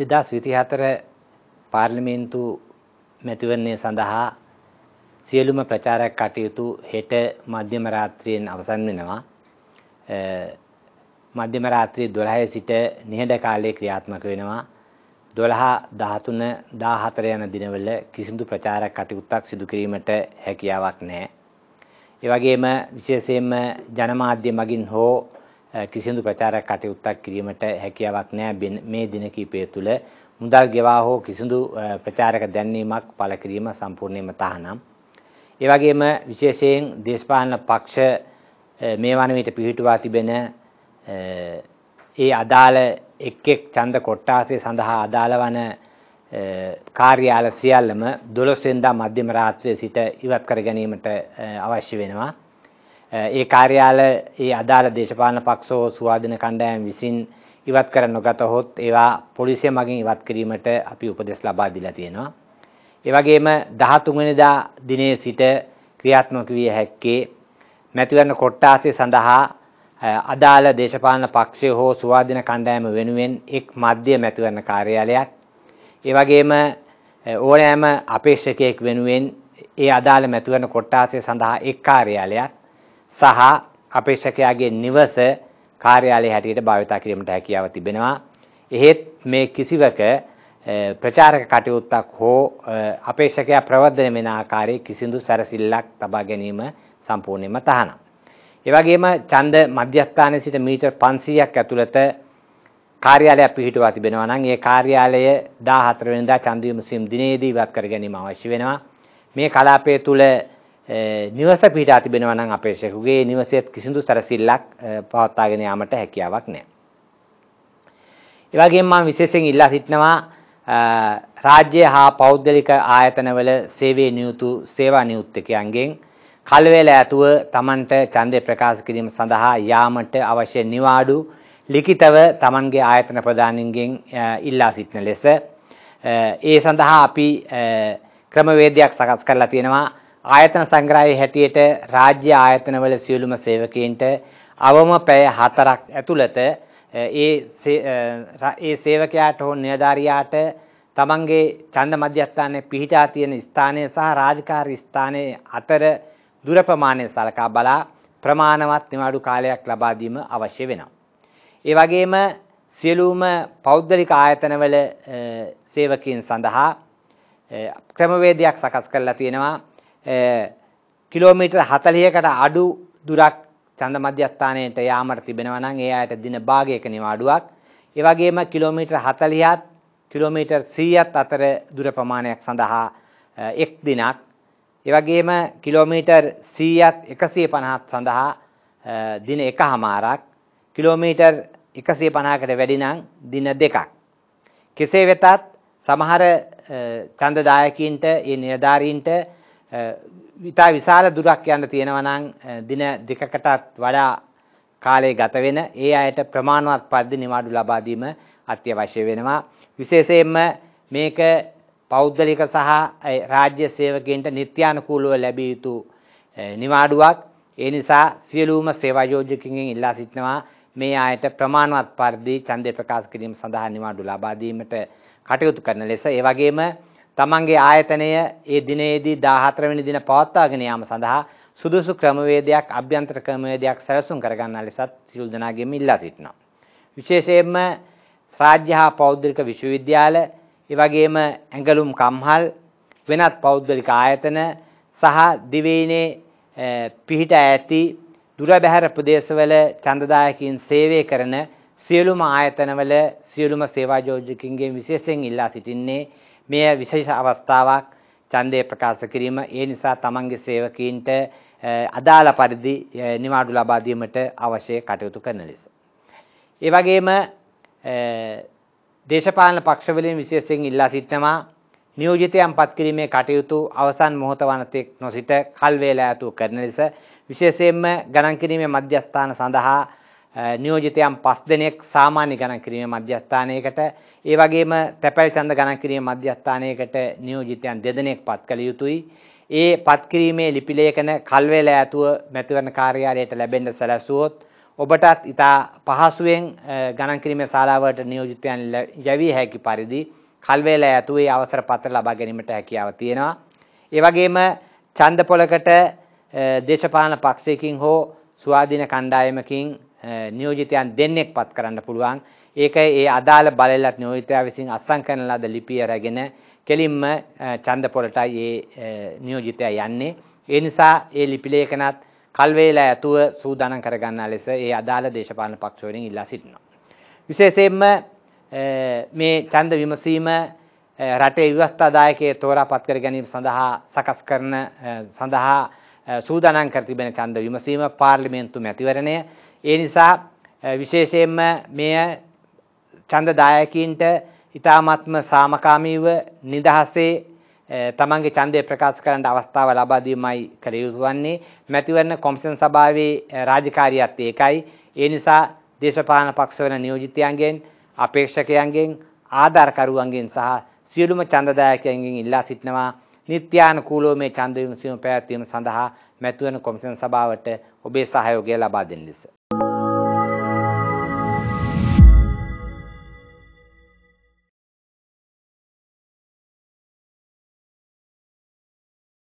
2024 පාර්ලිමේන්තු මැතිවරණය සඳහා සියලුම ප්‍රචාරක කටයුතු හෙට මධ්‍යම රාත්‍රියෙන් අවසන් වෙනවා. මධ්‍යම රාත්‍රිය 12 සිට නිහඬ කාලයේ ක්‍රියාත්මක වෙනවා. 12, 13, 14 යන දිනවල කිසිදු ප්‍රචාරක කටයුත්තක් සිදු කිරීමට හැකියාවක් නැහැ. ඒ වගේම විශේෂයෙන්ම ජනමාධ්‍ය මගින් හෝ කිසිදු ප්‍රචාරක කටයුත්තක් කිරීමට හැකියාවක් නැහැ මේ දින කිහිපය තුළ. මුදල් ගෙවා හෝ කිසිදු ප්‍රචාරක දැන්වීමක් පළ කිරීම සම්පූර්ණයෙන්ම තහනම්. ඒ වගේම විශේෂයෙන් දේශපාලන පක්ෂ මේ වන විට පිහිටුවා තිබෙන ඒ අදාළ එක් ඡන්ද කොට්ටාසේ සඳහා අදාළ වන කාර්යාල සියල්ලම 12 වෙනිදා මධ්‍යම රාත්‍රියේ සිට ඉවත් කර ගැනීමට අවශ්‍ය වෙනවා. ඒ කාර්යාල ඒ අදාළ දේශපාලන පක්ෂ හෝ සුවාදින කණ්ඩායම් විසින් ඉවත් කර නොගතහොත් ඒවා පොලිසිය මගින් ඉවත් කිරීමට අපි උපදෙස් ලබා දීලා තියෙනවා. ඒ වගේම 13 වෙනිදා දිනේ සිට ක්‍රියාත්මක විය හැක්කේ මැතිවරණ කොට්ටාසේ සඳහා අදාළ දේශපාලන පක්ෂය හෝ සුවාදින කණ්ඩායම වෙනුවෙන් එක් මධ්‍ය මැතිවරණ කාර්යාලයක්, ඒ වගේම ඕනෑම අපේක්ෂකයෙක් වෙනුවෙන් ඒ අදාළ මැතිවරණ කොට්ටාසය සඳහා එක් කාර්යාලයක් සහ අපේක්ෂකයාගේ නිවස කාර්යාලය හැටියට භාවිතා කිරීමට හැකියාව තිබෙනවා. එහෙත් මේ කිසිවක ප්‍රචාරක කටයුත්තක් හෝ අපේක්ෂකයා ප්‍රවර්ධනය වෙන ආකාරයේ කිසිදු සැරසිල්ලක් තබා ගැනීම සම්පූර්ණයෙන්ම තහනම්. ඒ වගේම ඡන්ද මධ්‍යස්ථානයේ සිට මීටර් 500ක් ඇතුළත කාර්යාලයක් පිහිටුවා තිබෙනවා නම් ඒ කාර්යාලය 14 වෙනිදා ඡන්ද විමසීම් දිනේදී ඉවත් කර ගැනීම අවශ්‍ය වෙනවා. මේ කලාපය තුළ නිවස පිහිටා තිබෙනවා නම් අපේක්ෂකගේ නිවසේත් කිසිදු සැරසිල්ලක් පවත්වාගෙන යාමට හැකියාවක් නැහැ. ඒ වගේම මම විශේෂයෙන් ඉල්ලා සිටිනවා රාජ්‍ය හා පෞද්ගලික ආයතනවල සේවයේ නියුතු සේවා නියුක්තකයන්ගෙන් කලවේල ඇතුව තමන්ට ඡන්දය ප්‍රකාශ කිරීම සඳහා යාමට අවශ්‍ය නිවාඩු ලිඛිතව තමන්ගේ ආයතන ප්‍රධානීන්ගෙන් ඉල්ලා සිටින ලෙස ඒ සඳහා අපි ක්‍රමවේදයක් සකස් කරලා තියෙනවා. ආයතන සංග්‍රහයේ හැටියට රාජ්‍ය ආයතනවල සියලුම සේවකයන්ට අවම පැය 4ක් ඇතුළත ඒ සේවකයාට හෝ නිලධාරියාට තමන්ගේ ඡන්ද මධ්‍යස්ථානයේ පිහිටා තියෙන ස්ථානය සහ රාජකාරී ස්ථානයේ අතර දුර ප්‍රමාණය සලකා බලා ප්‍රමාණවත් නිවාඩු කාලයක් ලබා දීම අවශ්‍ය වෙනවා. ඒ වගේම සියලුම පෞද්ගලික ආයතනවල සේවකයන් සඳහා ක්‍රමවේදයක් සකස් කරලා තියෙනවා. කිලෝමීටර් 40කට අඩු දුරක් ඡන්ද මධ්‍යස්ථානයට යාමට තිබෙනවා නම් ඒ අයට දින භාගයක නිවාඩුවක්. ඒ වගේම කිලෝමීටර් 40ත් කිලෝමීටර් 100ත් අතර දුර ප්‍රමාණයක් සඳහා එක් දිනක්, ඒ වගේම කිලෝමීටර් 100ත් 150ත් සඳහා දින එකමාරක්, කිලෝමීටර් 150කට වැඩි නම් දින දෙකක්. කෙසේ වෙතත් සමහර ඡන්දදායකීන්ට ඒ නිලධාරීන්ට විතා විශාල දුරක් යන්න තියෙනවා නම් දින දෙකකටත් වඩා කාලය ගත වෙන ඒ අයට ප්‍රමාණවත් පරිදි නිවාඩු ලබා දීම අත්‍යවශ්‍ය වෙනවා. විශේෂයෙන්ම මේක පෞද්ගලික සහ රාජ්‍ය සේවකයන්ට නිත්‍යානුකූලව ලැබිය යුතු නිවාඩුවක්. ඒ නිසා සියලුම සේවා යෝජකයන්ගෙන් ඉල්ලා සිටිනවා මේ ආයත ප්‍රමාණවත් පරිදි ඡන්දය ප්‍රකාශ කිරීම සඳහා නිවාඩු ලබා දීමට කටයුතු කරන ලෙස, ඒ වගේම තමන්ගේ ආයතනය ඒ දිනේදී 14 වෙනි දින පවත්වාගෙන යාම සඳහා සුදුසු ක්‍රමවේදයක් අභ්‍යන්තර ක්‍රමවේදයක් සැලසුම් කරගන්නා ලෙසත් සියලු දෙනාගෙන් ඉල්ලා සිටිනවා. විශේෂයෙන්ම රාජ්‍ය හා පෞද්ගලික විශ්වවිද්‍යාල, ඒ වගේම ඇඟලුම් කම්හල්, වෙනත් පෞද්ගලික ආයතන සහ දිවයිනේ පිහිට ඇති දුරබැහැර ප්‍රදේශවල ඡන්දදායකයන් සේවය කරන සියලුම ආයතනවල සියලුම සේවා යෝජකයන්ගෙන් විශේෂයෙන් ඉල්ලා සිටින්නේ මෙය විශේෂ අවස්ථාවක් ඡන්දය ප්‍රකාශ කිරීම. ඒ නිසා තමන්ගේ සේවකීන්ට අදාළ පරිදි නිවාඩු ලබා දීමට අවශ්‍ය කටයුතු කරන ලෙස. ඒ වගේම දේශපාලන පක්ෂවලින් විශේෂයෙන් ඉල්ලා සිටිනවා නියෝජිතයන් පත් කිරීමේ කටයුතු අවසන් මොහොත වනතෙක් නොසිට කල් වේලා යතු කරන ලෙස, විශේෂයෙන්ම ගණන් කිරීමේ මධ්‍යස්ථාන සඳහා නියෝජිතයන් 5 දෙනෙක් සාමාන්‍ය ගණන් කිරීමේ මධ්‍යස්ථානයකට, ඒ වගේම තැපැල් ඡන්ද ගණන් කිරීමේ මධ්‍යස්ථානයකට නියෝජිතයන් 2 දෙනෙක් පත් කළ යුතුයි. ඒ පත් කිරීමේ ලිපි ලේඛන කල් වේලා යතුව මැතිවරණ කාර්යාලයට ලැබෙන්න සැලැස්සුවොත් ඔබටත් ඉතා පහසුවෙන් ගණන් කිරීමේ ශාලාවට නියෝජිතයන් යැවිය හැකි පරිදි කල් වේලා ඇතුලේ අවසර පත්‍ර ලබා ගැනීමට හැකියාව තියෙනවා. ඒ වගේම ඡන්ද පොලකට දේශපාලන පක්ෂයකින් හෝ ස්වාධීන කණ්ඩායමකින් නියෝජිතයන් දෙන්නෙක් පත් කරන්න පුළුවන්. ඒක ඒ අදාළ බලලත් නියෝජිතයා විසින් අත්සන් කරන ලද ලිපිය රැගෙන කෙලින්ම ඡන්ද පොලටයි ඒ නියෝජිතයා යන්නේ. ඒ නිසා ඒ ලිපි ලේඛනත් කල් වේලා ඇතුව සූදානම් කර ගන්නා ලෙස ඒ අදාළ දේශපාලන පක්ෂවලින් ඉල්ලා සිටිනවා. විශේෂයෙන්ම මේ ඡන්ද විමසීම රටේ ව්‍යවස්ථාදායකයේ තෝරාපත් කර ගැනීම සඳහා සකස් කරන සඳහා සූදානම් කර තිබෙන ඡන්ද විමසීම පාර්ලිමේන්තු මැතිවරණය. ඒ නිසා විශේෂයෙන්ම මේ ඡන්ද දායකයින්ට ඉතාමත්ම සාමකාමීව නිදහසේ තමන්ගේ ඡන්දය ප්‍රකාශ කරන්න අවස්ථාව ලබා දීමයි කළ යුතු වන්නේ. මැතිවරණ කොමිෂන් සභාවේ රාජකාරියත් ඒකයි. ඒ නිසා දේශපාලන පක්ෂවල නියෝජිතයන්ගෙන්, අපේක්ෂකයන්ගෙන්, ආධාරකරුවන්ගෙන් සහ සියලුම ඡන්දදායකයන්ගෙන් ඉල්ලා සිටිනවා නිත්‍යානුකූලව මේ ඡන්ද විමසීම පැවැත්වීම සඳහා මැතිවරණ කොමිෂන් සභාවට ඔබේ සහයෝගය ලබා දෙන ලෙස.